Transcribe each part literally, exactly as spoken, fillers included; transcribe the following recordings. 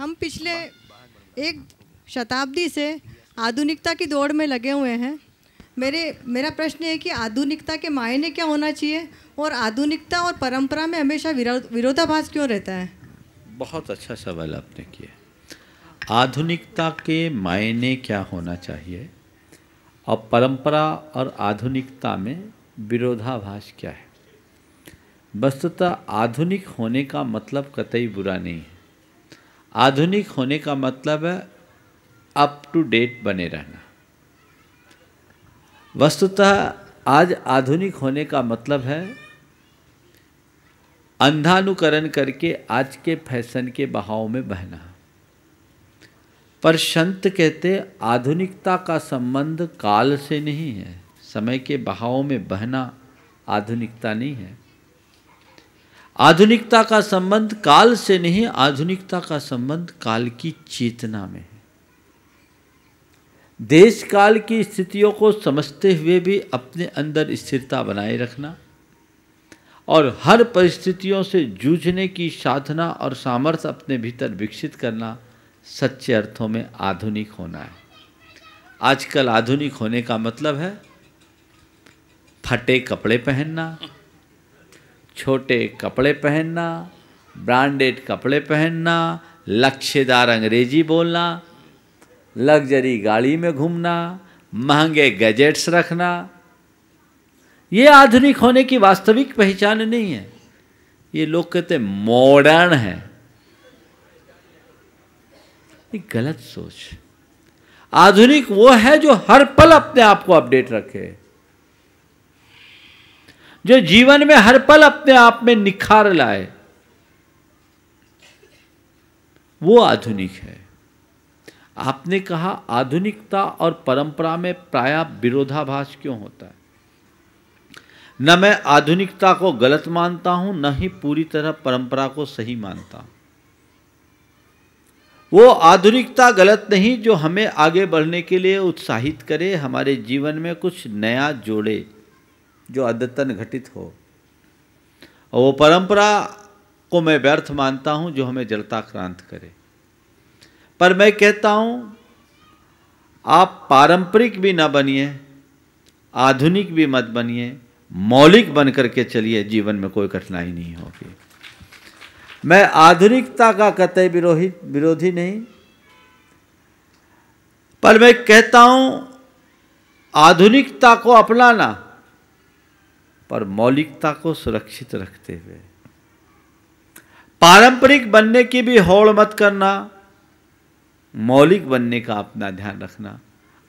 हम पिछले एक शताब्दी से आधुनिकता की दौड़ में लगे हुए हैं। मेरे मेरा प्रश्न है कि आधुनिकता के मायने क्या होना चाहिए और आधुनिकता और परंपरा में हमेशा विरोध विरोधाभास क्यों रहता है? बहुत अच्छा सवाल आपने किया। आधुनिकता के मायने क्या होना चाहिए और परंपरा और आधुनिकता में विरोधाभास क्या है? वस्तुतः आधुनिक होने का मतलब कतई बुरा नहीं है। आधुनिक होने का मतलब है अप टू डेट बने रहना। वस्तुतः आज आधुनिक होने का मतलब है अंधानुकरण करके आज के फैशन के बहाव में बहना। पर संत कहते आधुनिकता का संबंध काल से नहीं है, समय के बहाव में बहना आधुनिकता नहीं है। आधुनिकता का संबंध काल से नहीं, आधुनिकता का संबंध काल की चेतना में है। देश काल की स्थितियों को समझते हुए भी अपने अंदर स्थिरता बनाए रखना और हर परिस्थितियों से जूझने की साधना और सामर्थ्य अपने भीतर विकसित करना सच्चे अर्थों में आधुनिक होना है। आजकल आधुनिक होने का मतलब है फटे कपड़े पहनना, छोटे कपड़े पहनना, ब्रांडेड कपड़े पहनना, लक्ष्यदार अंग्रेजी बोलना, लग्जरी गाड़ी में घूमना, महंगे गैजेट्स रखना। ये आधुनिक होने की वास्तविक पहचान नहीं है। ये लोग कहते मॉडर्न है। ये गलत सोच। आधुनिक वो है जो हर पल अपने आप को अपडेट रखे, जो जीवन में हर पल अपने आप में निखार लाए, वो आधुनिक है। आपने कहा आधुनिकता और परंपरा में प्राय विरोधाभास क्यों होता है? न मैं आधुनिकता को गलत मानता हूं, न ही पूरी तरह परंपरा को सही मानता हूं। वो आधुनिकता गलत नहीं जो हमें आगे बढ़ने के लिए उत्साहित करे, हमारे जीवन में कुछ नया जोड़े जो अद्यतन घटित हो। और वो परंपरा को मैं व्यर्थ मानता हूँ जो हमें जड़ता क्रांत करे। पर मैं कहता हूँ आप पारंपरिक भी ना बनिए, आधुनिक भी मत बनिए, मौलिक बन करके चलिए, जीवन में कोई कठिनाई नहीं होगी। मैं आधुनिकता का कतई विरोधी विरोधी नहीं, पर मैं कहता हूँ आधुनिकता को अपनाना और मौलिकता को सुरक्षित रखते हुए। पारंपरिक बनने की भी होड़ मत करना, मौलिक बनने का अपना ध्यान रखना।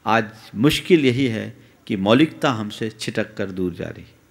आज मुश्किल यही है कि मौलिकता हमसे छिटक कर दूर जा रही है।